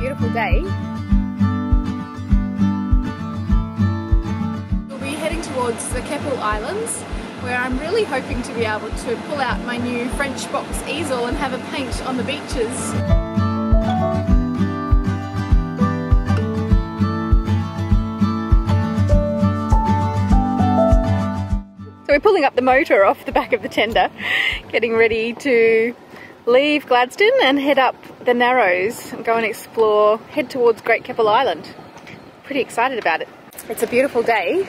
beautiful day. We'll be heading towards the Keppel Islands, where I'm really hoping to be able to pull out my new French box easel and have a paint on the beaches. So we're pulling up the motor off the back of the tender, getting ready to leave Gladstone and head up the Narrows and go and explore, head towards Great Keppel Island. Pretty excited about it. It's a beautiful day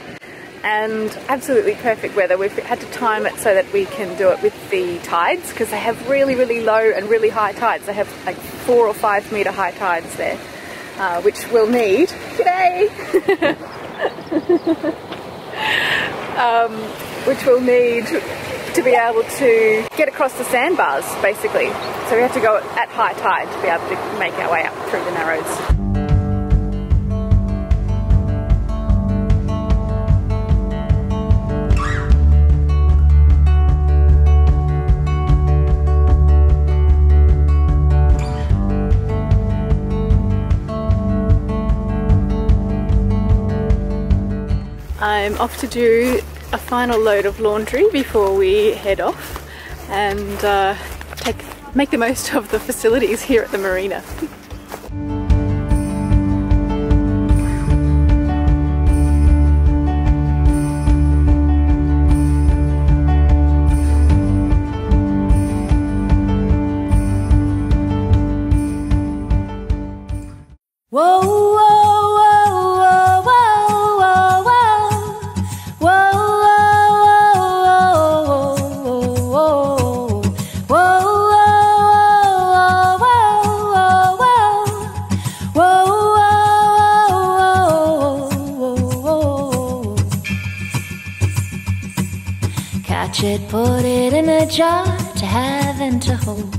and absolutely perfect weather. We've had to time it so that we can do it with the tides, because they have really, really low and really high tides. They have like 4 or 5 metre high tides there, which we'll need. G'day! Which we'll need to be able to get across the sandbars, basically. So we have to go at high tide to be able to make our way up through the Narrows. I'm off to do a final load of laundry before we head off and make the most of the facilities here at the marina. Whoa, whoa. Put it in a jar to have and to hold,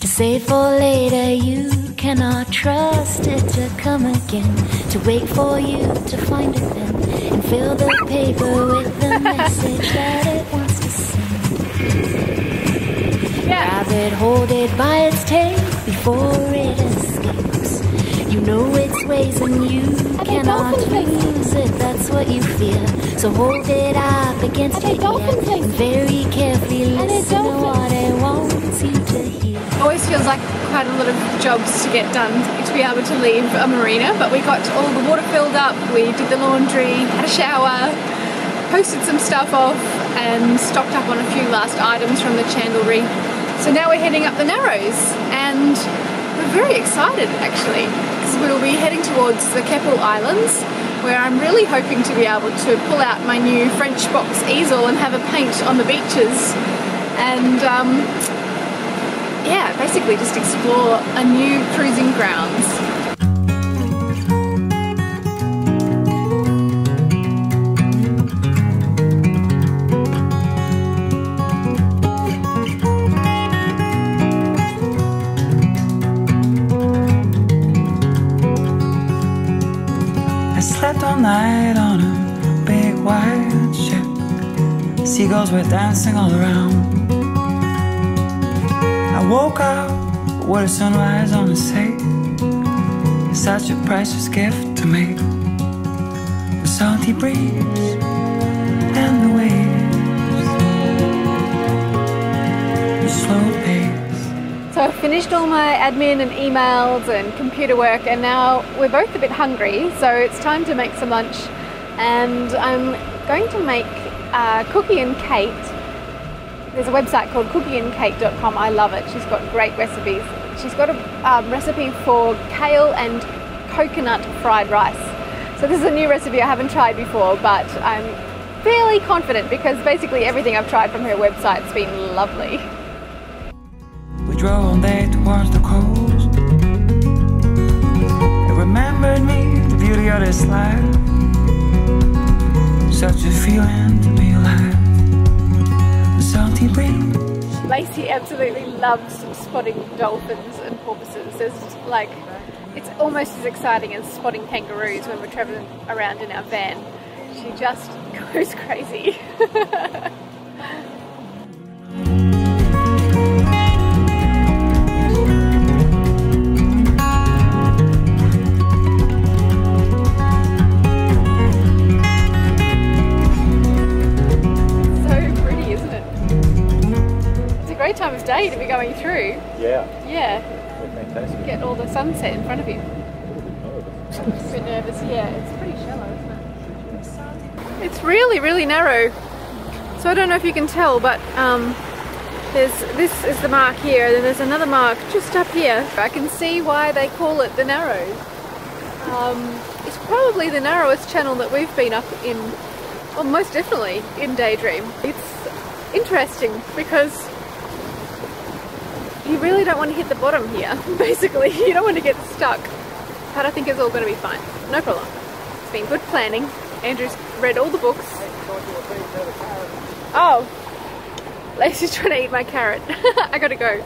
to save for later. You cannot trust it to come again, to wait for you to find it then, and fill the paper with the message that it wants to send. Grab it, hold it by its tail before it escapes. You know its ways and you cannot lose it, that's what you feel. So hold it up against your ear and very carefully listen to what it wants you to hear. Always feels like quite a lot of jobs to get done to be able to leave a marina, but we got all the water filled up, we did the laundry, had a shower, posted some stuff off and stocked up on a few last items from the chandlery. So now we're heading up the Narrows and we're very excited actually, because we'll be heading towards the Keppel Islands, where I'm really hoping to be able to pull out my new French box easel and have a paint on the beaches and yeah, basically just explore a new cruising grounds. Night on a big white ship, seagulls were dancing all around. I woke up with a sunrise on the sea, such a precious gift to me. The salty breeze and the waves, the slow pace. So I finished all my admin and emails and computer work, and now we're both a bit hungry, so it's time to make some lunch. And I'm going to make Cookie and Kate. There's a website called cookieandkate.com. I love it. She's got great recipes. She's got a recipe for kale and coconut fried rice. So this is a new recipe I haven't tried before, but I'm fairly confident because basically everything I've tried from her website's been lovely. We drove all day towards the coast. It remembered me, the beauty of this life. Such a feeling to be alive. The salty breeze. Lacey absolutely loves spotting dolphins and porpoises. It's like, it's almost as exciting as spotting kangaroos when we're travelling around in our van. She just goes crazy. to be going through. Yeah. Yeah. We're fantastic. Get all the sunset in front of you. I'm a bit nervous. Yeah, it's pretty shallow, isn't it? It's really, really narrow. So I don't know if you can tell, but this is the mark here, and then there's another mark just up here. I can see why they call it the Narrows. It's probably the narrowest channel that we've been up in, well, most definitely in Daydream. It's interesting because you really don't want to hit the bottom here, basically. You don't want to get stuck. But I think it's all going to be fine. No problem. It's been good planning. Andrew's read all the books. Oh, Lacey's trying to eat my carrot. I gotta go.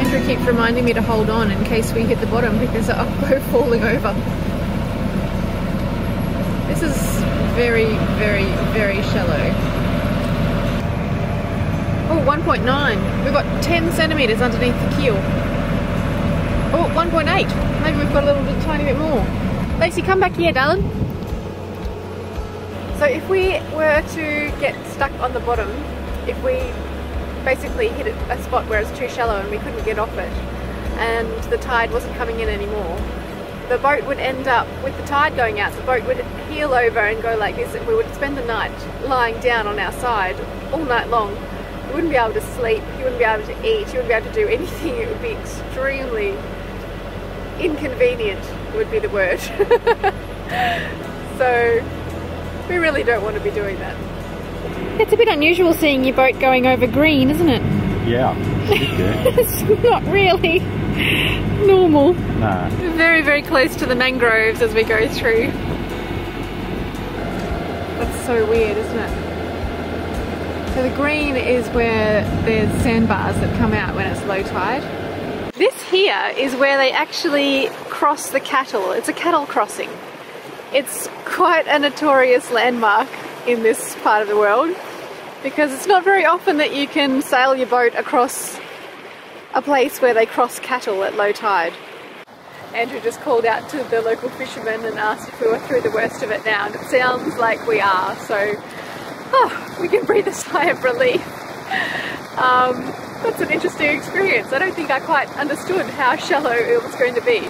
Andrew keeps reminding me to hold on in case we hit the bottom because I'll go falling over. This is very, very, very shallow. Oh, 1.9. We've got 10 centimetres underneath the keel. Oh, 1.8. Maybe we've got a little bit, tiny bit more. Lacey, come back here, darling. So if we were to get stuck on the bottom, if we basically hit a spot where it's too shallow and we couldn't get off it, and the tide wasn't coming in anymore, the boat would end up, with the tide going out, the boat would heel over and go like this, and we would spend the night lying down on our side all night long. You wouldn't be able to sleep, you wouldn't be able to eat, you wouldn't be able to do anything. It would be extremely inconvenient, would be the word. So we really don't want to be doing that. It's a bit unusual seeing your boat going over green, isn't it? Yeah. It's not really normal. Nah. We're very, very close to the mangroves as we go through. That's so weird, isn't it? So the green is where there's sandbars that come out when it's low tide. This here is where they actually cross the cattle. It's a cattle crossing. It's quite a notorious landmark in this part of the world because it's not very often that you can sail your boat across a place where they cross cattle at low tide. Andrew just called out to the local fishermen and asked if we were through the worst of it now, and it sounds like we are, so oh, we can breathe a sigh of relief. That's an interesting experience. I don't think I quite understood how shallow it was going to be.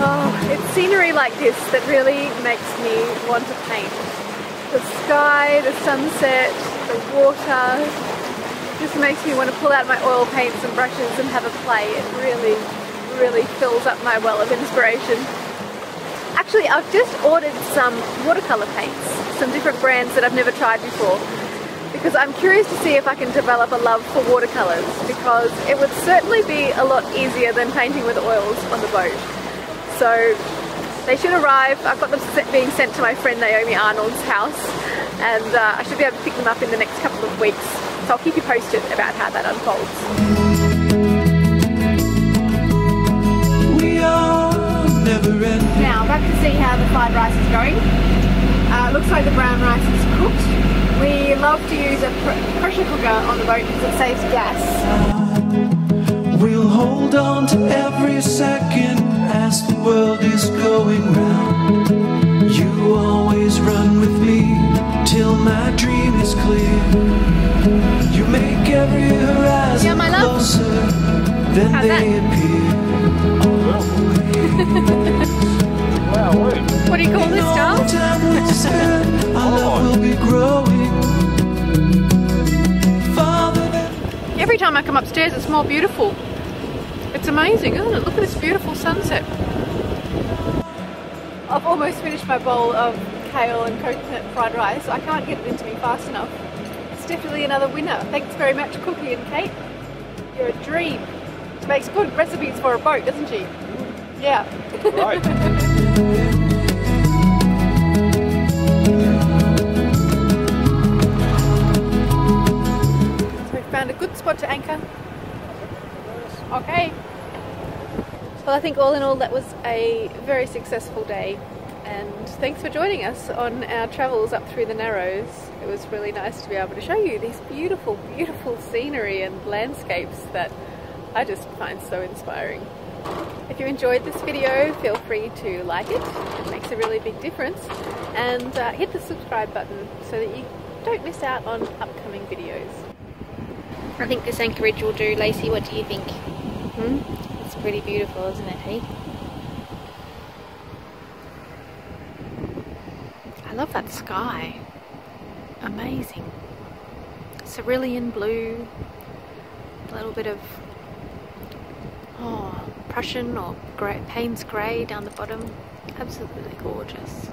Oh, it's scenery like this that really makes me want to paint. The sky, the sunset, the water. Just makes me want to pull out my oil paints and brushes and have a play. It really, really fills up my well of inspiration. Actually, I've just ordered some watercolour paints, some different brands that I've never tried before, because I'm curious to see if I can develop a love for watercolours, because it would certainly be a lot easier than painting with oils on the boat. So they should arrive. I've got them being sent to my friend Naomi Arnold's house, and I should be able to pick them up in the next couple of weeks. So I'll keep you posted about how that unfolds. We are never ending. Now back to see how the fried rice is going. Looks like the brown rice is cooked. We love to use a pressure cooker on the boat because it saves gas. We'll hold on to every second as the world is going round. You always run with me till my dream is clear. You make every horizon closer than they appear. Wow. What do you call this, darling? Every time I come upstairs, it's more beautiful. It's amazing, isn't it? Look at this beautiful sunset. I've almost finished my bowl of kale and coconut fried rice. I can't get it into me fast enough. Definitely another winner. Thanks very much, Cookie and Kate. You're a dream. She makes good recipes for a boat, doesn't she? Yeah. Right. So we found a good spot to anchor. Okay. Well, I think all in all that was a very successful day, and thanks for joining us on our travels up through the Narrows. It was really nice to be able to show you these beautiful, beautiful scenery and landscapes that I just find so inspiring. If you enjoyed this video, feel free to like it. It makes a really big difference. And hit the subscribe button so that you don't miss out on upcoming videos. I think this anchorage will do. Lacey, what do you think? Hmm? It's pretty beautiful, isn't it, hey? I love that sky. Amazing. Cerulean blue. A little bit of Prussian or Payne's Grey down the bottom. Absolutely gorgeous.